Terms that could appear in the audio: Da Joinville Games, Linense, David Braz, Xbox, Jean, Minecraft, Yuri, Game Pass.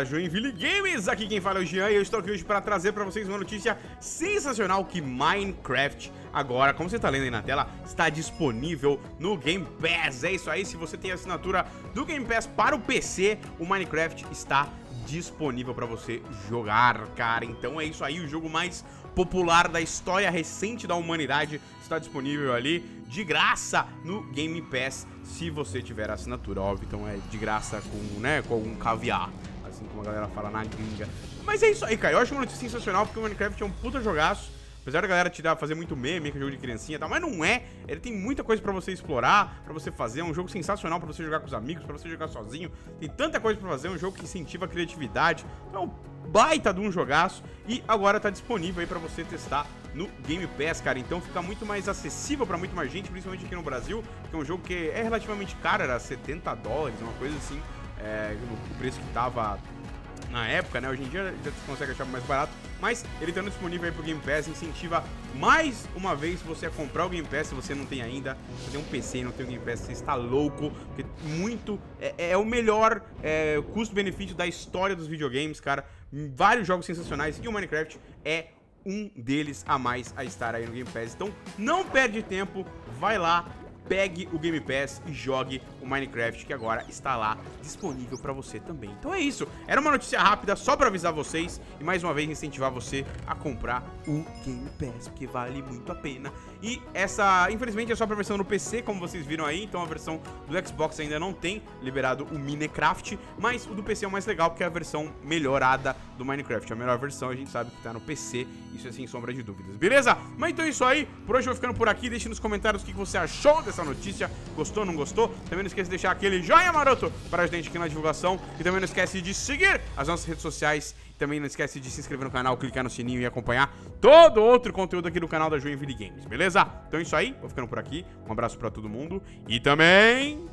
da Joinville Games. Aqui quem fala é o Jean e eu estou aqui hoje para trazer para vocês uma notícia sensacional que Minecraft agora, como você está lendo aí na tela, está disponível no Game Pass. É isso aí, se você tem a assinatura do Game Pass para o PC, o Minecraft está disponível para você jogar, cara. Então é isso aí, o jogo mais popular da história recente da humanidade está disponível ali de graça no Game Pass, se você tiver assinatura, óbvio. Então é de graça com, né, com algum caviar, assim como a galera fala na gringa. Mas é isso aí, cara, eu acho uma notícia sensacional, porque o Minecraft é um puta jogaço. Apesar da galera tirar, fazer muito meme, que é jogo de criancinha e tal, mas não é. Ele tem muita coisa pra você explorar, pra você fazer. É um jogo sensacional pra você jogar com os amigos, pra você jogar sozinho. Tem tanta coisa pra fazer, é um jogo que incentiva a criatividade. Então é um baita de um jogaço. E agora tá disponível aí pra você testar no Game Pass, cara. Então fica muito mais acessível pra muito mais gente, principalmente aqui no Brasil, que é um jogo que é relativamente caro, era $70, uma coisa assim, o preço que tava na época, né? Hoje em dia já você consegue achar mais barato, mas ele estando disponível aí pro Game Pass incentiva mais uma vez você a comprar o Game Pass. Se você não tem ainda, se você tem um PC e não tem o Game Pass, você está louco, porque muito é o melhor custo-benefício da história dos videogames, cara. Vários jogos sensacionais e o Minecraft é um deles a mais a estar aí no Game Pass. Então não perde tempo, vai lá, pegue o Game Pass e jogue o Minecraft, que agora está lá disponível pra você também. Então é isso, era uma notícia rápida só pra avisar vocês e mais uma vez incentivar você a comprar o Game Pass, porque vale muito a pena. E essa, infelizmente, é só pra versão no PC, como vocês viram aí, então a versão do Xbox ainda não tem liberado o Minecraft, mas o do PC é o mais legal, porque é a versão melhorada do Minecraft, a melhor versão, a gente sabe que tá no PC, isso é sem sombra de dúvidas, beleza? Mas então é isso aí, por hoje eu vou ficando por aqui, deixe nos comentários o que você achou dessa notícia, gostou, não gostou? Também não esquece de deixar aquele joinha maroto para ajudar a gente aqui na divulgação, e também não esquece de seguir as nossas redes sociais, e também não esquece de se inscrever no canal, clicar no sininho e acompanhar todo outro conteúdo aqui do canal da Joinville Games, beleza? Então é isso aí, vou ficando por aqui, um abraço para todo mundo e também...